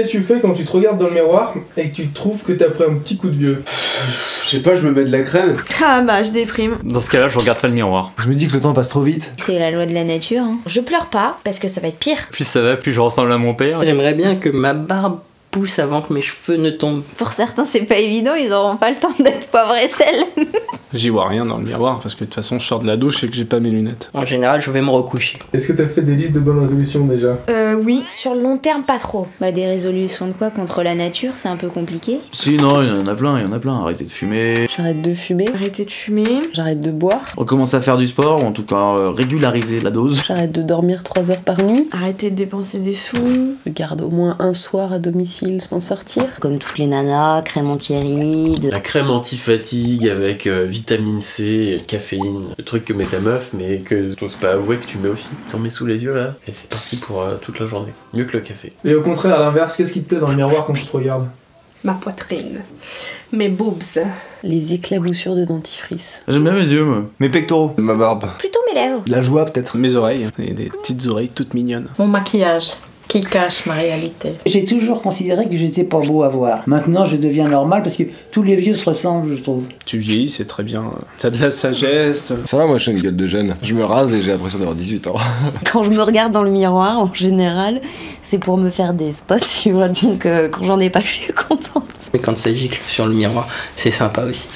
Qu'est-ce que tu fais quand tu te regardes dans le miroir et que tu trouves que t'as pris un petit coup de vieux? Je sais pas, je me mets de la crème. Ah bah je déprime. Dans ce cas là je regarde pas le miroir. Je me dis que le temps passe trop vite. C'est la loi de la nature hein. Je pleure pas parce que ça va être pire. Plus ça va, plus je ressemble à mon père. J'aimerais bien que ma barbe pousse avant que mes cheveux ne tombent. Pour certains c'est pas évident, ils auront pas le temps d'être poivre et sel. J'y vois rien dans le miroir parce que de toute façon je sors de la douche et que j'ai pas mes lunettes. En général je vais me recoucher. Est-ce que t'as fait des listes de bonnes résolutions déjà? Oui. Sur le long terme pas trop. Bah des résolutions de quoi? Contre la nature c'est un peu compliqué. Si non, il y en a plein, il y en a plein. Arrêter de fumer. J'arrête de fumer. Arrêter de fumer. J'arrête de boire. Recommencer à faire du sport, ou en tout cas régulariser la dose. J'arrête de dormir 3 heures par nuit. Arrêter de dépenser des sous. Je garde au moins un soir à domicile sans sortir. Comme toutes les nanas, crème anti-rides. La crème anti-fatigue avec vitamine C, et caféine. Le truc que met ta meuf mais que t'oses pas avouer que tu mets aussi. T'en mets sous les yeux là et c'est parti pour toute la journée. Mieux que le café. Et au contraire, à l'inverse, qu'est-ce qui te plaît dans le miroir quand tu te regardes? Ma poitrine. Mes boobs. Les éclaboussures de dentifrice. J'aime bien mes yeux, moi. Mes pectoraux. Ma barbe. Plutôt mes lèvres. La joie peut-être. Mes oreilles. Et des petites oreilles toutes mignonnes. Mon maquillage. Qui cache ma réalité. J'ai toujours considéré que j'étais pas beau à voir. Maintenant, je deviens normal parce que tous les vieux se ressemblent, je trouve. Tu vieillis, c'est très bien. T'as de la sagesse. Ça va, moi, je suis une gueule de jeune. Je me rase et j'ai l'impression d'avoir 18 ans. Quand je me regarde dans le miroir, en général, c'est pour me faire des spots, tu vois. Donc, quand j'en ai pas, je suis contente. Mais quand ça gicle sur le miroir, c'est sympa aussi.